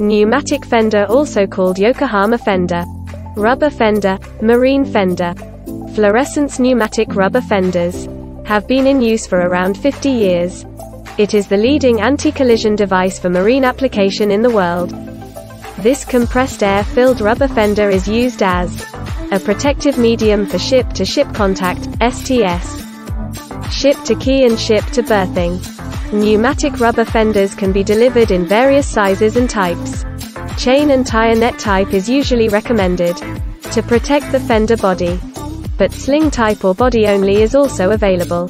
Pneumatic fender, also called Yokohama fender, rubber fender, marine fender, fluorescence pneumatic rubber fenders, have been in use for around 50 years. It is the leading anti-collision device for marine application in the world. This compressed air-filled rubber fender is used as a protective medium for ship-to-ship contact, STS, ship-to-key and ship-to-berthing. Pneumatic rubber fenders can be delivered in various sizes and types. Chain and tire net type is usually recommended to protect the fender body, but sling type or body only is also available.